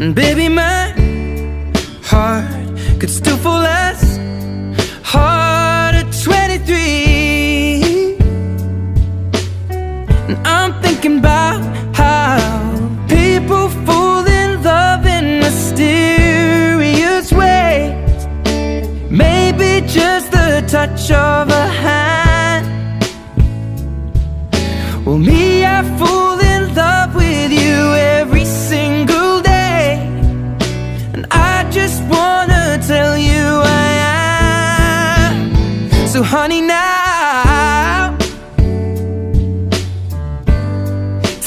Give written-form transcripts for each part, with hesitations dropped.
And baby, my heart could still fall as hard at 23. And I'm thinking about how people fall in love in mysterious ways. Maybe just the touch of a hand. Well, me, I fall in love with you every single day, and I just wanna tell you I am. So honey, now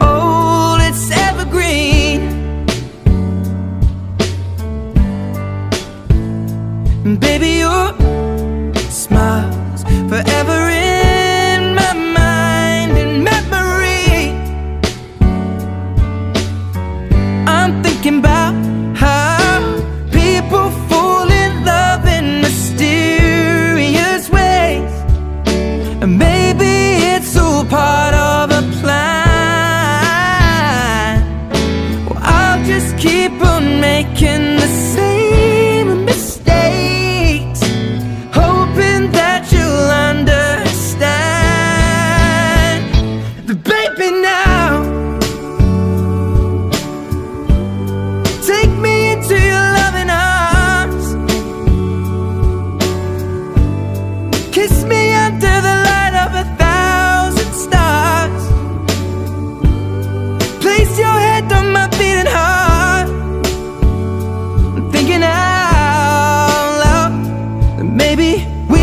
old, it's evergreen. And baby, your smile's forever in my mind and memory. I'm thinking about how people fall in love in mysterious ways, and maybe it's all part of a plan. Well, I'll just keep on making the same mistakes, hoping that you'll understand. But baby, now take me into your loving arms. Kiss me under the light of 1,000 stars. Place your head on my beating heart. I'm thinking out loud that maybe we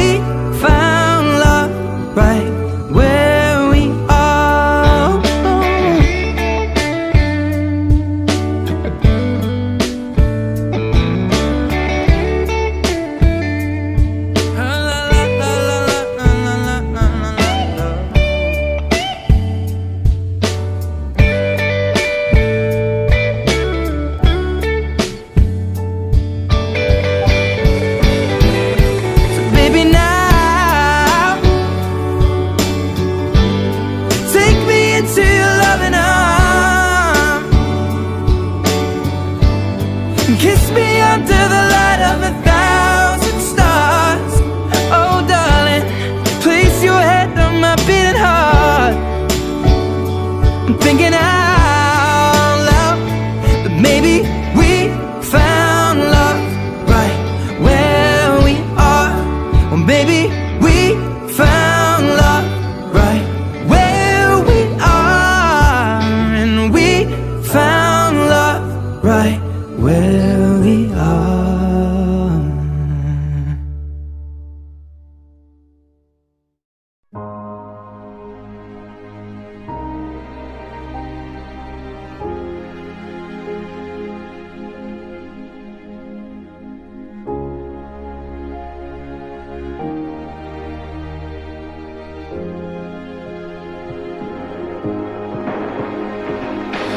found love right where we are. So baby, now take me into your loving arms. Kiss me under the light of 1,000 stars. Oh darling, place your head on my beating heart. I'm thinking out loud that maybe we found love right where we are. Or maybe we found love right where we are. And we found love right where we are.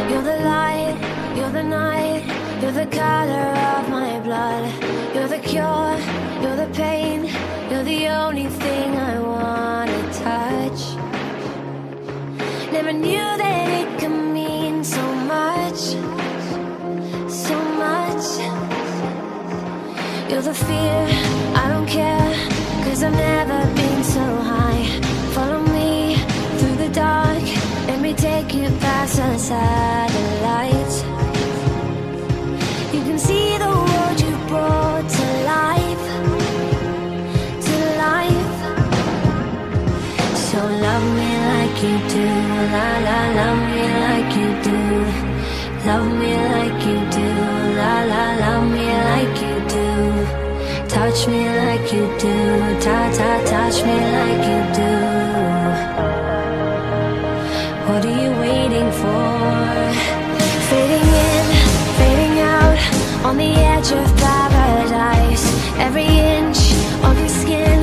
You're the light, you're the night, You're the color of my blood. You're the cure, you're the pain. You're the only thing I wanna touch. Never knew that it could mean so much, so much. You're the fear, I don't care, 'cause I've never been so high. Follow me through the dark, let me take you past the satellites. You can see the world you brought to life, to life. So love me like you do, la la. Love me like you do, love me like you do, la la. Love me like you do, touch me like you do, ta ta. Touch me like you do. What are you waiting for? On the edge of paradise, every inch of your skin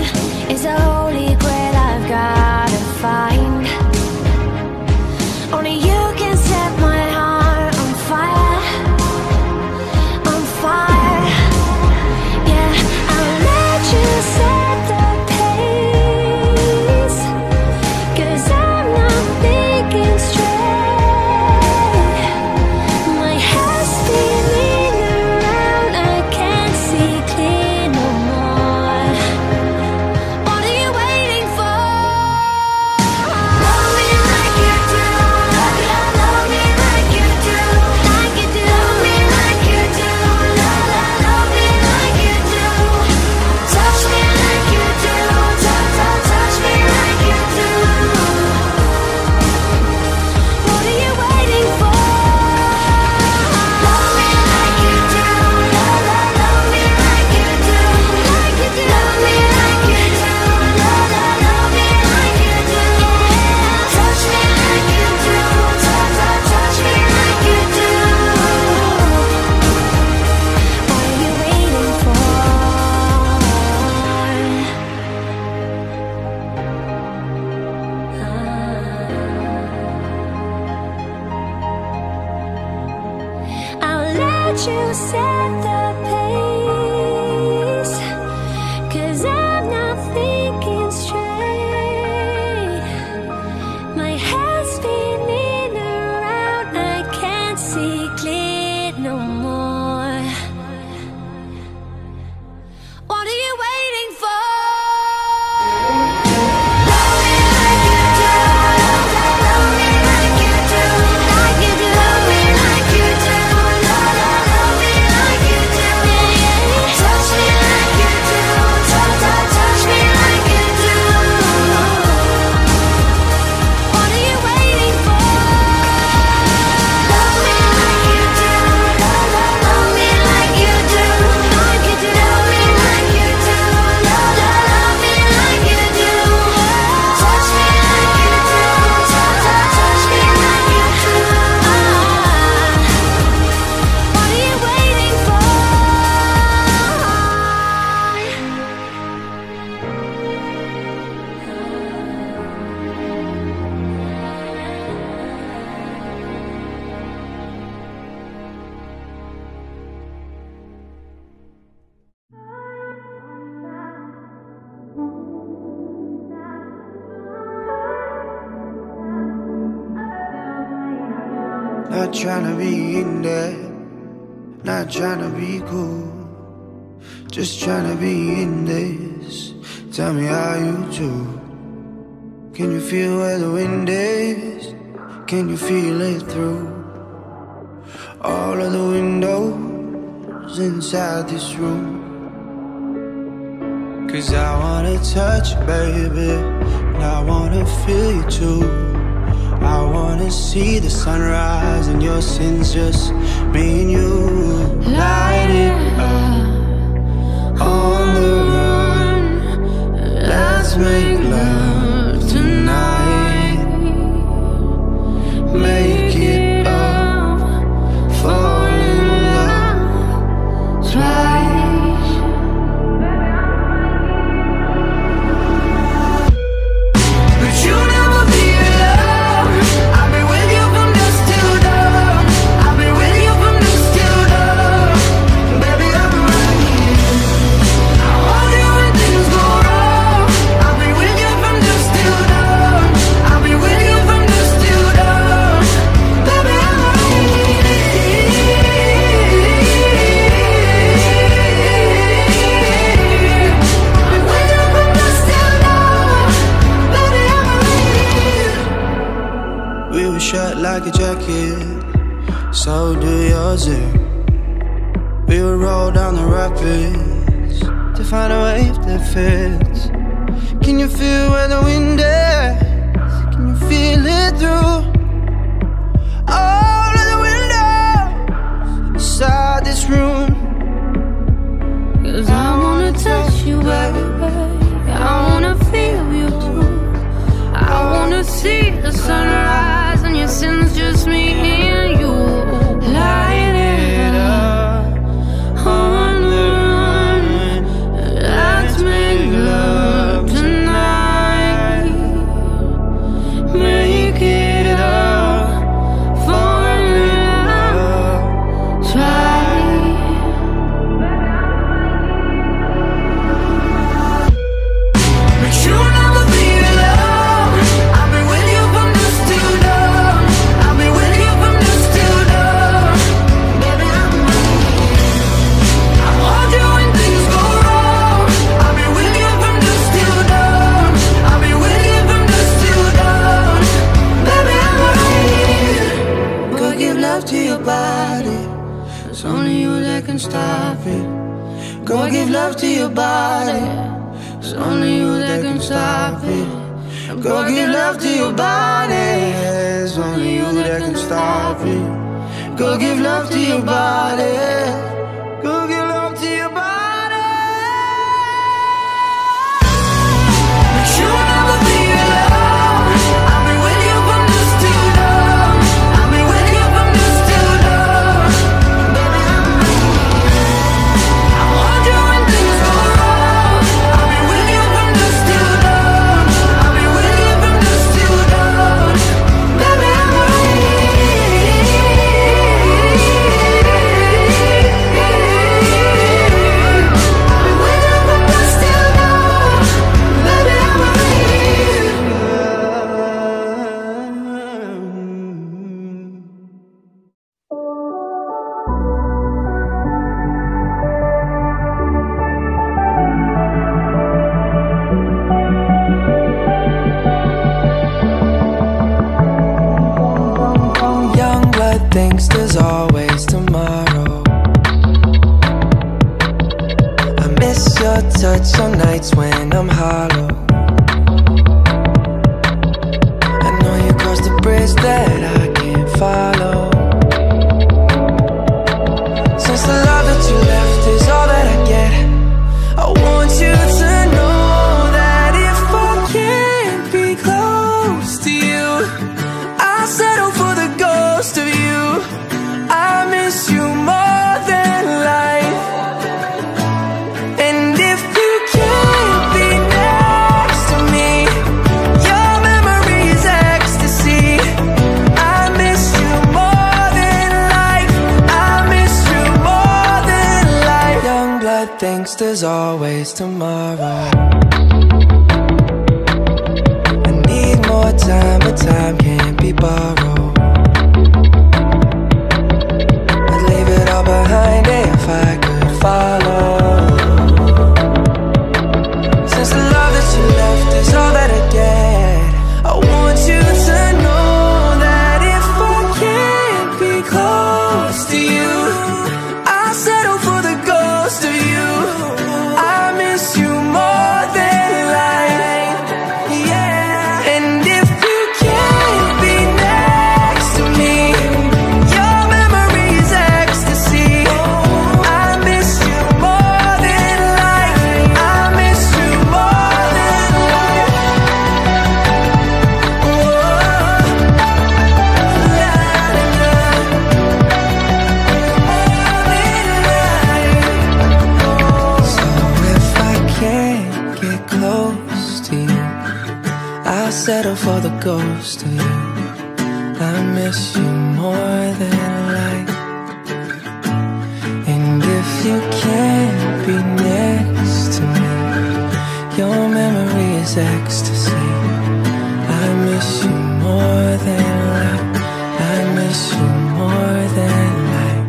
is a holy grail I've gotta find. Only you can set my heart on fire, on fire. Yeah, I'll let you set the pace, 'cause I'm not thinking straight. You set the pace, 'cause I'm not thinking straight. My head's spinning around, I can't see clear no more. What are you waiting for? Not tryna be in there, not tryna be cool, just tryna be in this. Tell me how you do. Can you feel where the wind is? Can you feel it through all of the windows inside this room? 'Cause I wanna touch you, baby, and I wanna feel you too. I wanna see the sunrise and your sins, just me and you. Light it up, on the run. Let's make love tonight. Make it up, fall in love twice. But you never be alone. I've been with you from dusk till dawn. I've been with you from dusk till dawn. music. We would roll down the rapids to find a wave that fits. Can you feel where the wind is? Can you feel it through all of the windows inside this room? 'Cause I wanna touch you, baby. I wanna feel you too. I wanna see the sunrise and your sins, just me and you. Light it up on the run. Let's make love tonight. Make it up for love. Try. Make sure never be alone. It's only you that can stop it. Go give love to your body. It's only you that can stop it. Go give love to your body. It's only you that can stop it. Go give love to your body. Go give love to your body. Make sure you never be alone. I've been with you from dusk till dawn. I've been with you from dusk till dawn. Thinks there's always tomorrow. I miss your touch on nights when I'm hollow. I know you crossed the bridge that I can't follow. Since the love that you left is all that I get, I want you to know that if I can't be close to you, I'll settle for the ghost of you. I miss you more than life. And if you can't be next to me, your memory is ecstasy. I miss you more than life. I miss you more than life. Young blood thinks there's always tomorrow. I need more time, but time can't be borrowed. Behind it if I could follow. Since the love that you left is all that I get, I want you to know that if I can't be close to you, I'll settle for the ghost of you. I miss you more than life. Yeah. And if you can't be next to me, settle for the ghost of you. I miss you more than life. And if you can't be next to me, your memory is ecstasy. I miss you more than life. I miss you more than life.